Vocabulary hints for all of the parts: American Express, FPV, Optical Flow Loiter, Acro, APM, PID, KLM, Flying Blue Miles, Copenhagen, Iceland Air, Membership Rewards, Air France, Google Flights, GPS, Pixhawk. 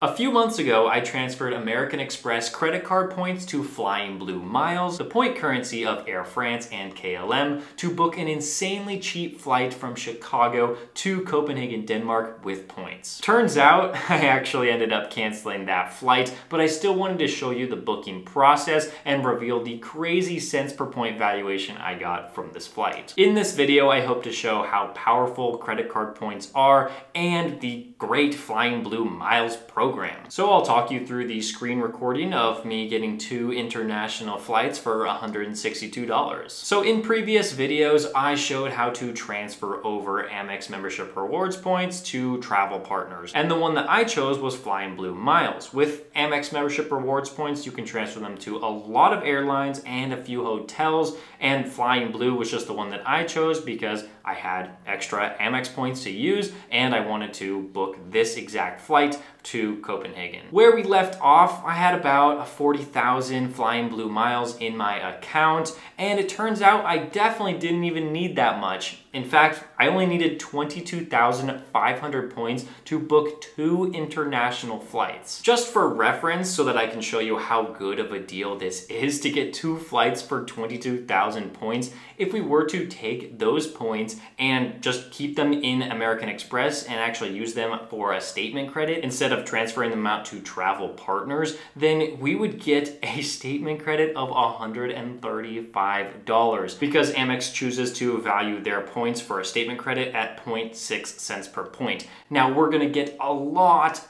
A few months ago, I transferred American Express credit card points to Flying Blue Miles, the point currency of Air France and KLM, to book an insanely cheap flight from Chicago to Copenhagen, Denmark with points. Turns out, I actually ended up canceling that flight, but I still wanted to show you the booking process and reveal the crazy cents per point valuation I got from this flight. In this video, I hope to show how powerful credit card points are and the great Flying Blue Miles program. So I'll talk you through the screen recording of me getting two international flights for $162. So in previous videos, I showed how to transfer over Amex Membership Rewards points to travel partners. And the one that I chose was Flying Blue Miles. With Amex Membership Rewards points, you can transfer them to a lot of airlines and a few hotels. And Flying Blue was just the one that I chose because I had extra Amex points to use and I wanted to book this exact flight to Copenhagen. Where we left off, I had about 40,000 Flying Blue Miles in my account, and it turns out I definitely didn't even need that much. In fact, I only needed 22,500 points to book two international flights. Just for reference, so that I can show you how good of a deal this is to get two flights for 22,000 points, if we were to take those points and just keep them in American Express and actually use them for a statement credit instead of transferring them out to travel partners, then we would get a statement credit of $135 because Amex chooses to value their points for a statement credit at 0.6 cents per point. Now we're gonna get a lot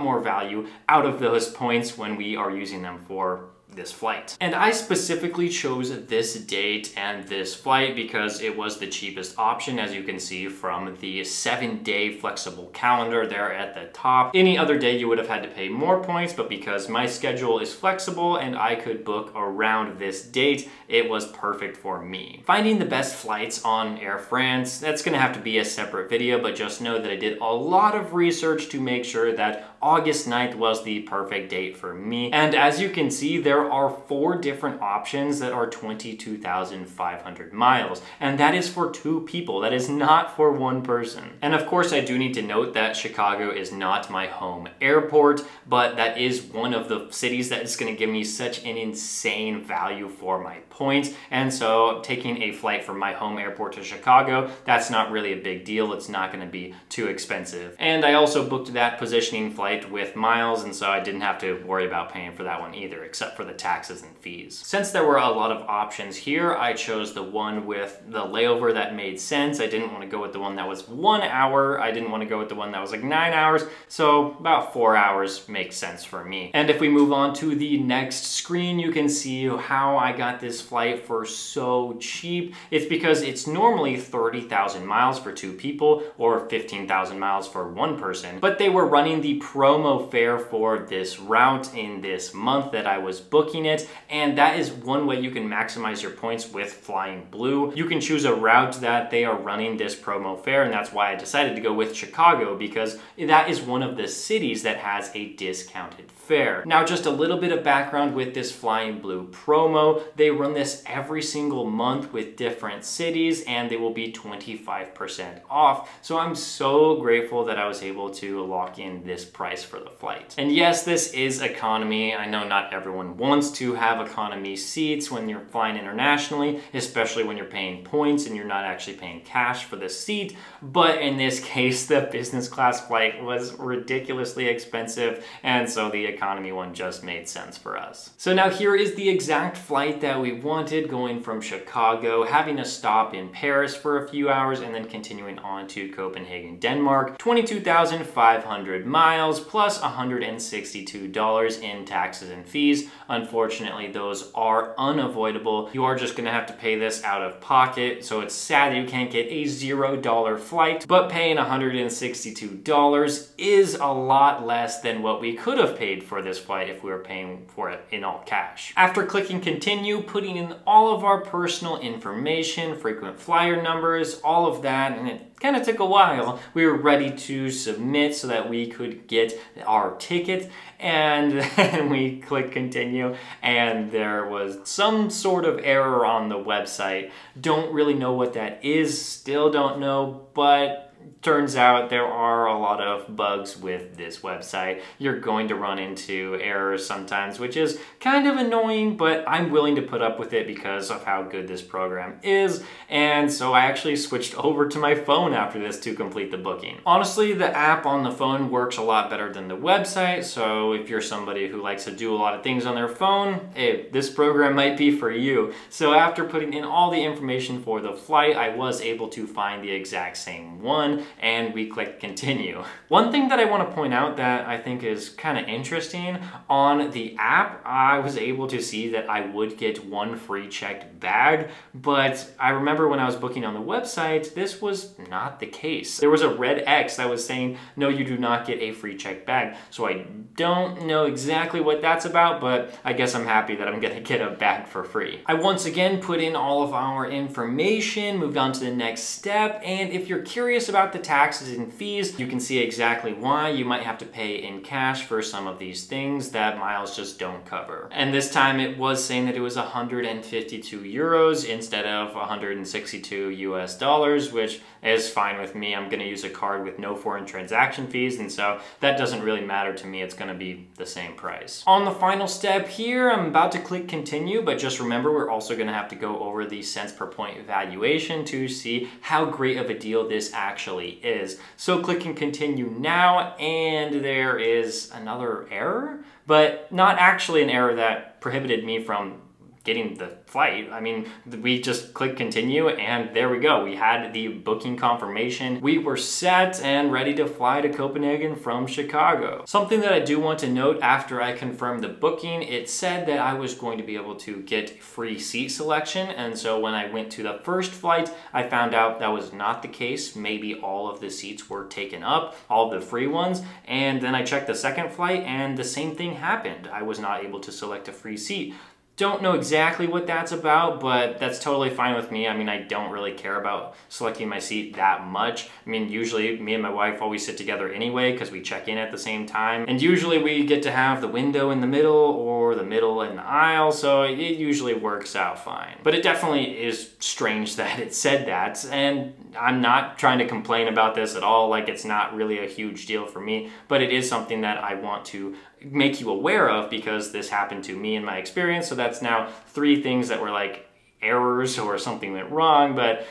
more value out of those points when we are using them for this flight. And I specifically chose this date and this flight because it was the cheapest option, as you can see from the 7-day flexible calendar there at the top. Any other day you would have had to pay more points, but because my schedule is flexible and I could book around this date, it was perfect for me. Finding the best flights on Air France, that's gonna have to be a separate video, but just know that I did a lot of research to make sure that August 9th was the perfect date for me. And as you can see, there are four different options that are 22,500 miles. And that is for two people. That is not for one person. And of course, I do need to note that Chicago is not my home airport, but that is one of the cities that is gonna give me such an insane value for my points. And so taking a flight from my home airport to Chicago, that's not really a big deal. It's not gonna be too expensive. And I also booked that positioning flight with miles, and so I didn't have to worry about paying for that one either, except for the taxes and fees. Since there were a lot of options here, I chose the one with the layover that made sense. I didn't want to go with the one that was 1 hour. I didn't want to go with the one that was like 9 hours. So about 4 hours makes sense for me. And if we move on to the next screen, you can see how I got this flight for so cheap. It's because it's normally 30,000 miles for two people or 15,000 miles for one person, but they were running the promo fare for this route in this month that I was booking it. And that is one way you can maximize your points with Flying Blue. You can choose a route that they are running this promo fare. And that's why I decided to go with Chicago, because that is one of the cities that has a discounted fare. Now, just a little bit of background with this Flying Blue promo. They run this every single month with different cities, and they will be 25% off. So I'm so grateful that I was able to lock in this price for the flight. And yes, this is economy. I know not everyone wants to have economy seats when you're flying internationally, especially when you're paying points and you're not actually paying cash for the seat. But in this case, the business class flight was ridiculously expensive, and so the economy one just made sense for us. So now here is the exact flight that we wanted, going from Chicago, having a stop in Paris for a few hours, and then continuing on to Copenhagen, Denmark. 22,500 miles plus $162 in taxes and fees. Unfortunately, those are unavoidable. You are just gonna have to pay this out of pocket, so it's sad that you can't get a $0 flight, but paying $162 is a lot less than what we could have paid for this flight if we were paying for it in all cash. After clicking continue, putting in all of our personal information, frequent flyer numbers, all of that, and it kind of took a while. We were ready to submit so that we could get our ticket, and then we click continue, and there was some sort of error on the website. Don't really know what that is, still don't know, but turns out there are a lot of bugs with this website. You're going to run into errors sometimes, which is kind of annoying, but I'm willing to put up with it because of how good this program is. And so I actually switched over to my phone after this to complete the booking. Honestly, the app on the phone works a lot better than the website. So if you're somebody who likes to do a lot of things on their phone, hey, this program might be for you. So after putting in all the information for the flight, I was able to find the exact same one, and we click continue. One thing that I want to point out that I think is kind of interesting, on the app, I was able to see that I would get one free checked bag, but I remember when I was booking on the website, this was not the case. There was a red X that was saying, no, you do not get a free checked bag. So I don't know exactly what that's about, but I guess I'm happy that I'm gonna get a bag for free. I once again put in all of our information, moved on to the next step, and if you're curious about the taxes and fees, you can see exactly why you might have to pay in cash for some of these things that miles just don't cover. And this time it was saying that it was 152 euros instead of 162 US dollars, which is fine with me. I'm gonna use a card with no foreign transaction fees, and so that doesn't really matter to me. It's gonna be the same price. On the final step here, I'm about to click continue, but just remember we're also gonna have to go over the cents per point valuation to see how great of a deal this actually is. So clicking continue now, and there is another error, but not actually an error that prohibited me from getting the flight. I mean, we just click continue and there we go. We had the booking confirmation. We were set and ready to fly to Copenhagen from Chicago. Something that I do want to note, after I confirmed the booking, it said that I was going to be able to get free seat selection. And so when I went to the first flight, I found out that was not the case. Maybe all of the seats were taken up, all the free ones. And then I checked the second flight and the same thing happened. I was not able to select a free seat. Don't know exactly what that's about, but that's totally fine with me. I mean, I don't really care about selecting my seat that much. I mean, usually me and my wife always sit together anyway because we check in at the same time. And usually we get to have the window in the middle or the middle in the aisle, so it usually works out fine. But it definitely is strange that it said that, and I'm not trying to complain about this at all. Like, it's not really a huge deal for me, but it is something that I want to make you aware of because this happened to me in my experience. So that's now three things that were like errors or something went wrong. But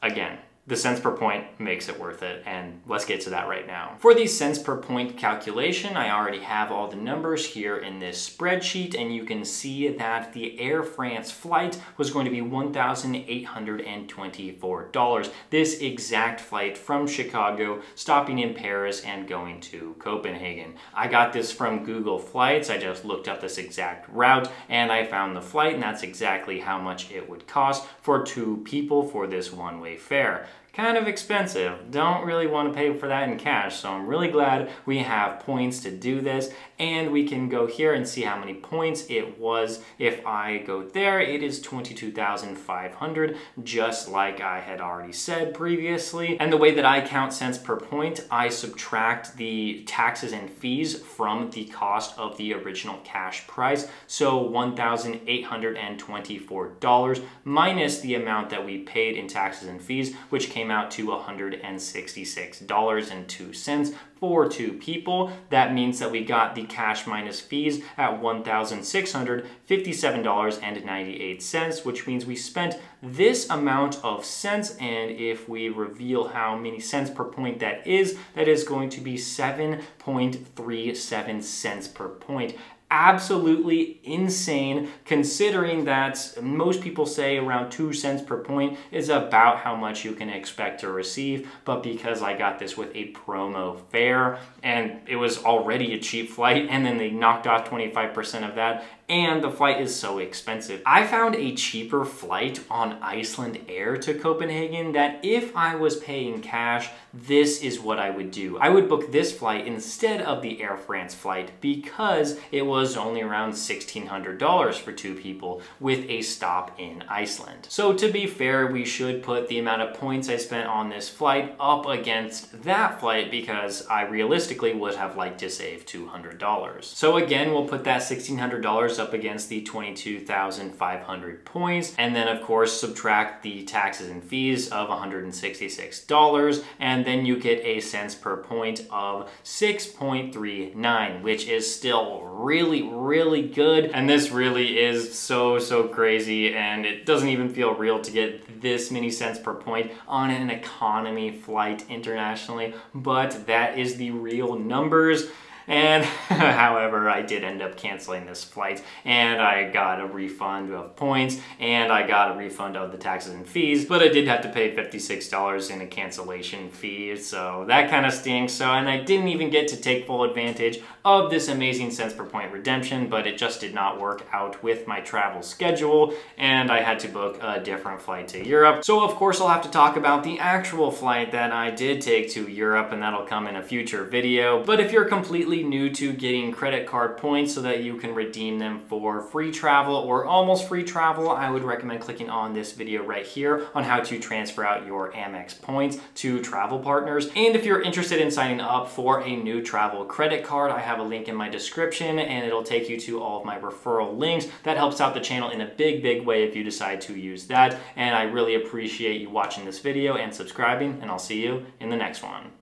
again, the cents per point makes it worth it, and let's get to that right now. For the cents per point calculation, I already have all the numbers here in this spreadsheet, and you can see that the Air France flight was going to be $1,824. This exact flight from Chicago, stopping in Paris and going to Copenhagen. I got this from Google Flights. I just looked up this exact route and I found the flight, and that's exactly how much it would cost for two people for this one-way fare. Kind of expensive. Don't really want to pay for that in cash, so I'm really glad we have points to do this, and we can go here and see how many points it was. If I go there, it is 22,500, just like I had already said previously. And the way that I count cents per point, I subtract the taxes and fees from the cost of the original cash price, so $1,824 minus the amount that we paid in taxes and fees, which came out to $166.02 for two people. That means that we got the cash minus fees at $1,657.98, which means we spent this amount of cents, and if we reveal how many cents per point that is going to be 7.37 cents per point. Absolutely insane, considering that most people say around 2 cents per point is about how much you can expect to receive. But because I got this with a promo fare, and it was already a cheap flight, and then they knocked off 25% of that, and the flight is so expensive. I found a cheaper flight on Iceland Air to Copenhagen that if I was paying cash, this is what I would do. I would book this flight instead of the Air France flight because it was only around $1,600 for two people with a stop in Iceland. So to be fair, we should put the amount of points I spent on this flight up against that flight because I realistically would have liked to save $200. So again, we'll put that $1,600 goes up against the 22,500 points. And then of course, subtract the taxes and fees of $166. And then you get a cents per point of 6.39, which is still really, really good. And this really is so, so crazy. And it doesn't even feel real to get this many cents per point on an economy flight internationally, but that is the real numbers. And however, I did end up canceling this flight, and I got a refund of points, and I got a refund of the taxes and fees, but I did have to pay $56 in a cancellation fee, so that kind of stinks. So, and I didn't even get to take full advantage of this amazing cents per point redemption, but it just did not work out with my travel schedule, and I had to book a different flight to Europe. So of course, I'll have to talk about the actual flight that I did take to Europe, and that'll come in a future video. But if you're completely new to getting credit card points so that you can redeem them for free travel or almost free travel, I would recommend clicking on this video right here on how to transfer out your Amex points to travel partners. And if you're interested in signing up for a new travel credit card, I have a link in my description, and it'll take you to all of my referral links. That helps out the channel in a big, big way if you decide to use that. And I really appreciate you watching this video and subscribing, and I'll see you in the next one.